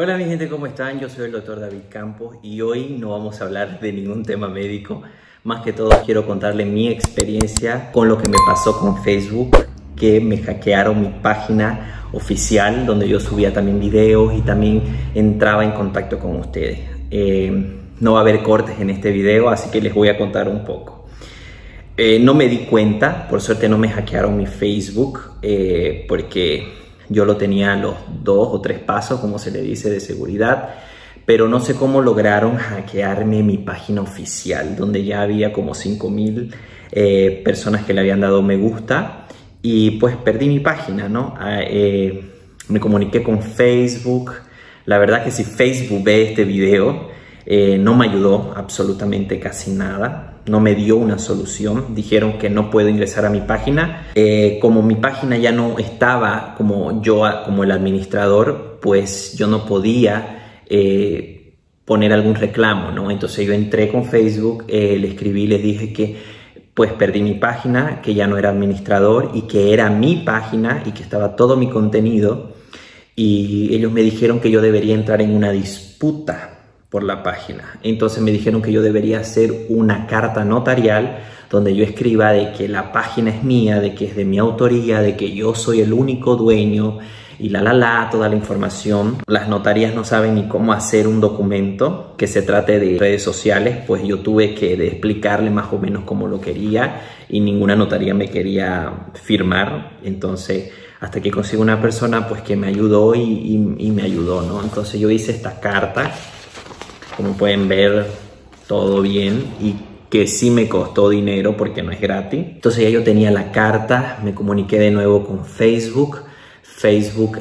Hola mi gente, ¿cómo están? Yo soy el Dr. David Campos y hoy no vamos a hablar de ningún tema médico. Más que todo quiero contarle mi experiencia con lo que me pasó con Facebook, que me hackearon mi página oficial donde yo subía también videos y también entraba en contacto con ustedes. No va a haber cortes en este video, así que les voy a contar un poco. No me di cuenta, por suerte no me hackearon mi Facebook porque yo lo tenía a los 2 o 3 pasos, como se le dice, de seguridad, pero no sé cómo lograron hackearme mi página oficial, donde ya había como 5.000 personas que le habían dado me gusta y pues perdí mi página, ¿no? Me comuniqué con Facebook. La verdad que si Facebook ve este video, no me ayudó absolutamente casi nada. No me dio una solución. Dijeron que no puedo ingresar a mi página. Como mi página ya no estaba como el administrador, pues yo no podía poner algún reclamo, ¿no? Entonces yo entré con Facebook, le escribí, les dije que pues perdí mi página, que ya no era administrador y que era mi página y que estaba todo mi contenido. Y ellos me dijeron que yo debería entrar en una disputa por la página. Entonces me dijeron que yo debería hacer una carta notarial donde yo escriba de que la página es mía, de que es de mi autoría, de que yo soy el único dueño y toda la información. Las notarías no saben ni cómo hacer un documento que se trate de redes sociales, pues yo tuve que explicarle más o menos cómo lo quería y ninguna notaría me quería firmar. Entonces hasta que consigo una persona pues que me ayudó y me ayudó, ¿no? Entonces yo hice esta carta, como pueden ver, todo bien, y que sí me costó dinero porque no es gratis. Entonces ya yo tenía la carta, me comuniqué de nuevo con Facebook. Facebook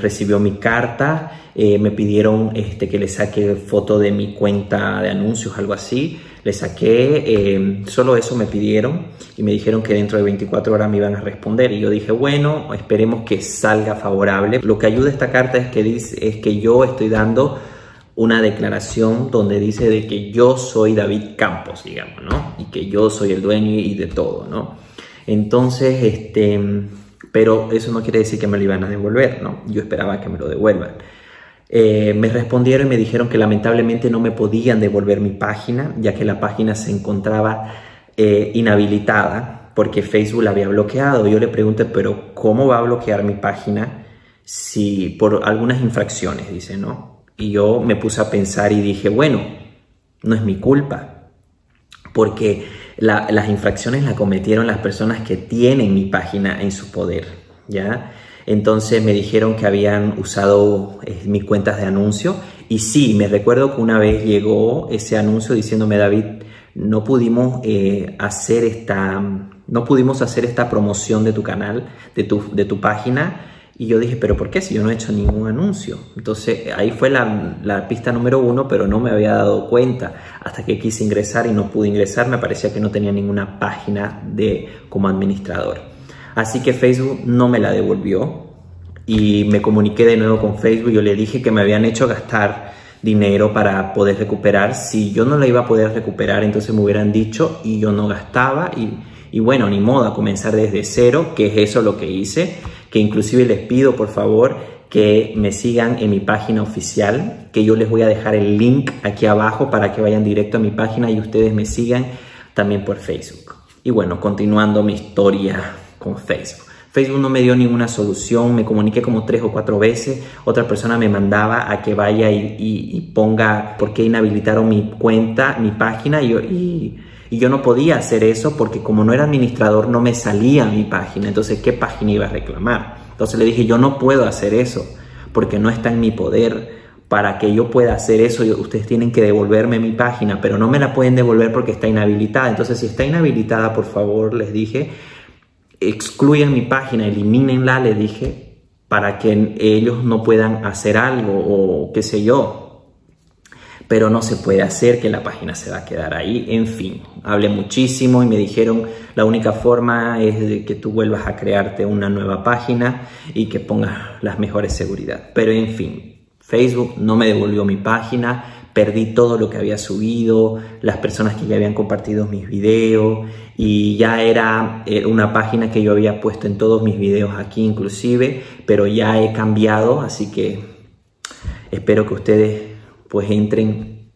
recibió mi carta, me pidieron que le saque foto de mi cuenta de anuncios, algo así. Le saqué, solo eso me pidieron y me dijeron que dentro de 24 horas me iban a responder. Y yo dije, bueno, esperemos que salga favorable. Lo que ayuda esta carta es que, yo estoy dando una declaración donde dice de que yo soy David Campos, digamos, ¿no? Y que yo soy el dueño y de todo, ¿no? Entonces, pero eso no quiere decir que me lo iban a devolver, ¿no? Yo esperaba que me lo devuelvan. Me respondieron y me dijeron que lamentablemente no me podían devolver mi página, ya que la página se encontraba inhabilitada porque Facebook la había bloqueado. Yo le pregunté, pero ¿cómo va a bloquear mi página si por algunas infracciones, dice, ¿no? Y yo me puse a pensar y dije, bueno, no es mi culpa, porque las infracciones las cometieron las personas que tienen mi página en su poder, ¿ya? Entonces me dijeron que habían usado mis cuentas de anuncio y sí, me recuerdo que una vez llegó ese anuncio diciéndome, David, no pudimos hacer esta promoción de tu canal, de tu página. Y yo dije, ¿pero por qué? Si yo no he hecho ningún anuncio. Entonces, ahí fue la pista número 1, pero no me había dado cuenta. Hasta que quise ingresar y no pude ingresar, me parecía que no tenía ninguna página como administrador. Así que Facebook no me la devolvió. Y me comuniqué de nuevo con Facebook. Yo le dije que me habían hecho gastar dinero para poder recuperar. Si yo no la iba a poder recuperar, entonces me hubieran dicho y yo no gastaba. Y bueno, ni modo, a comenzar desde cero, que es eso lo que hice. Que inclusive les pido por favor que me sigan en mi página oficial, que yo les voy a dejar el link aquí abajo para que vayan directo a mi página y ustedes me sigan también por Facebook. Y bueno, continuando mi historia con Facebook. Facebook no me dio ninguna solución, me comuniqué como 3 o 4 veces, otra persona me mandaba a que vaya y ponga por qué inhabilitaron mi cuenta, mi página, y yo no podía hacer eso porque como no era administrador no me salía mi página, entonces ¿qué página iba a reclamar? Entonces le dije, yo no puedo hacer eso porque no está en mi poder. Para que yo pueda hacer eso, ustedes tienen que devolverme mi página, pero no me la pueden devolver porque está inhabilitada. Entonces si está inhabilitada, por favor, les dije, excluyan mi página, elimínenla, le dije, para que ellos no puedan hacer algo o qué sé yo. Pero no se puede hacer, que la página se va a quedar ahí. En fin, hablé muchísimo y me dijeron, la única forma es de que tú vuelvas a crearte una nueva página y que pongas las mejores seguridad. Pero en fin, Facebook no me devolvió mi página. Perdí todo lo que había subido, las personas que ya habían compartido mis videos, y ya era una página que yo había puesto en todos mis videos aquí inclusive, pero ya he cambiado, así que Espero que ustedes pues entren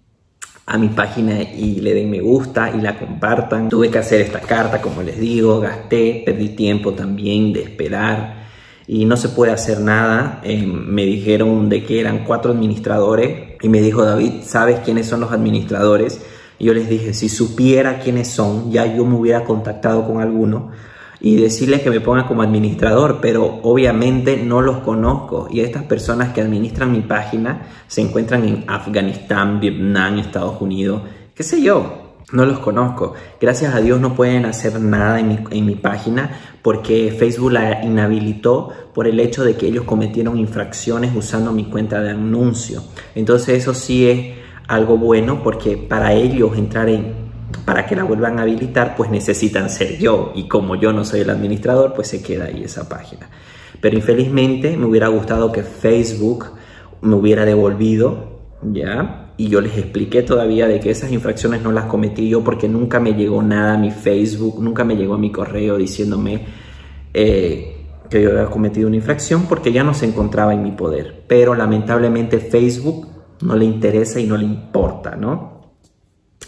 a mi página y le den me gusta y la compartan. Tuve que hacer esta carta, como les digo, gasté, perdí tiempo también de esperar y no se puede hacer nada. Me dijeron de que eran 4 administradores y me dijo: David, ¿sabes quiénes son los administradores? Y yo les dije, si supiera quiénes son, ya yo me hubiera contactado con alguno y decirles que me pongan como administrador, pero obviamente no los conozco y estas personas que administran mi página se encuentran en Afganistán, Vietnam, Estados Unidos, qué sé yo. No los conozco. Gracias a Dios no pueden hacer nada en mi página porque Facebook la inhabilitó por el hecho de que ellos cometieron infracciones usando mi cuenta de anuncio. Entonces eso sí es algo bueno porque para ellos entrar para que la vuelvan a habilitar pues necesitan ser yo y como yo no soy el administrador pues se queda ahí esa página. Pero infelizmente me hubiera gustado que Facebook me hubiera devolvido, ¿ya? Y yo les expliqué todavía de que esas infracciones no las cometí yo porque nunca me llegó nada a mi Facebook, nunca me llegó a mi correo diciéndome que yo había cometido una infracción porque ya no se encontraba en mi poder. Pero lamentablemente Facebook no le interesa y no le importa, ¿no?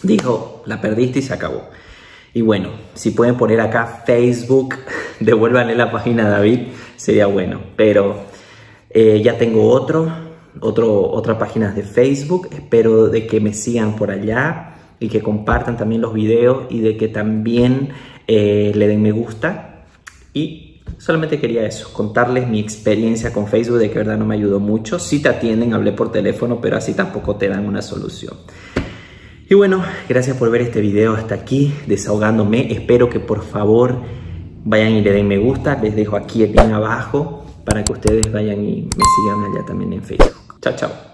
Dijo, la perdiste y se acabó. Y bueno, si pueden poner acá Facebook, devuélvanle la página a David, sería bueno. Pero ya tengo otra página de Facebook. Espero de que me sigan por allá y que compartan también los videos y de que también le den me gusta. Y solamente quería eso, contarles mi experiencia con Facebook, de que verdad no me ayudó mucho. Sí te atienden, hablé por teléfono, pero así tampoco te dan una solución. Y bueno, gracias por ver este video hasta aquí, desahogándome. Espero que por favor vayan y le den me gusta. Les dejo aquí el link abajo para que ustedes vayan y me sigan allá también en Facebook. Chao, chao.